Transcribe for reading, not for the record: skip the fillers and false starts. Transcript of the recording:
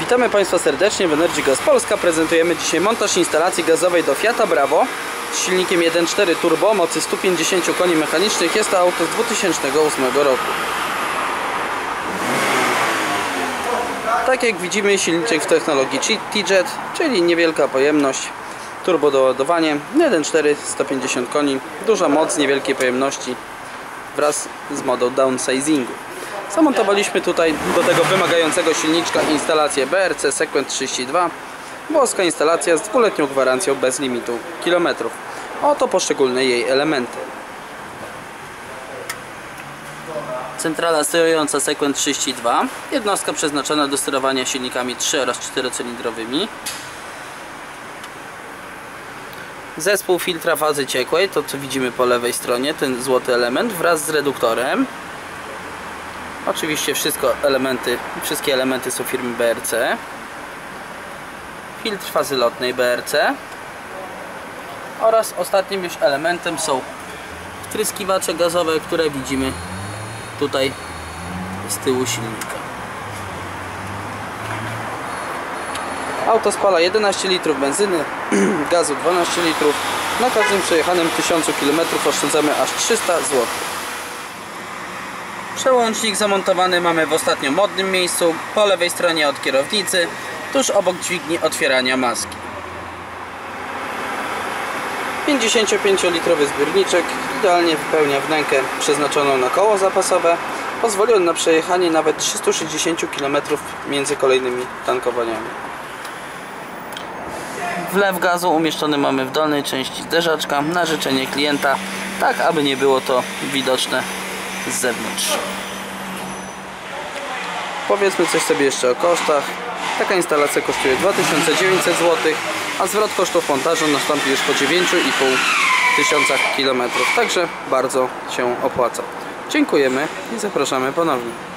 Witamy Państwa serdecznie w Energy Gaz Polska. Prezentujemy dzisiaj montaż instalacji gazowej do Fiata Bravo z silnikiem 1.4 turbo mocy 150 koni mechanicznych. Jest to auto z 2008 roku. Tak jak widzimy, silniczek w technologii T-Jet, czyli niewielka pojemność, turbo doładowanie, 1.4, 150 koni, duża moc, niewielkiej pojemności wraz z modą downsizingu. Zamontowaliśmy tutaj do tego wymagającego silniczka instalację BRC Sequent 32, włoska instalacja z dwuletnią gwarancją bez limitu kilometrów. Oto poszczególne jej elementy. Centrala sterująca Sequent 32, jednostka przeznaczona do sterowania silnikami 3 oraz 4-cylindrowymi. Zespół filtra fazy ciekłej, to co widzimy po lewej stronie, ten złoty element wraz z reduktorem. Oczywiście wszystkie elementy są firmy BRC. Filtr fazy lotnej BRC. Oraz ostatnim już elementem są wtryskiwacze gazowe, które widzimy tutaj z tyłu silnika. Auto spala 11 litrów benzyny, gazu 12 litrów. Na każdym przejechanym 1000 km oszczędzamy aż 300 zł. Przełącznik zamontowany mamy w ostatnio modnym miejscu, po lewej stronie od kierownicy, tuż obok dźwigni otwierania maski. 55-litrowy zbiorniczek idealnie wypełnia wnękę przeznaczoną na koło zapasowe. Pozwoli on na przejechanie nawet 360 km między kolejnymi tankowaniami. Wlew gazu umieszczony mamy w dolnej części zderzaczka na życzenie klienta, tak aby nie było to widoczne z zewnątrz. Powiedzmy coś sobie jeszcze o kosztach. Taka instalacja kosztuje 2900 zł, a zwrot kosztów montażu nastąpi już po 9,5 tysiącach kilometrów. Także bardzo się opłaca. Dziękujemy i zapraszamy ponownie.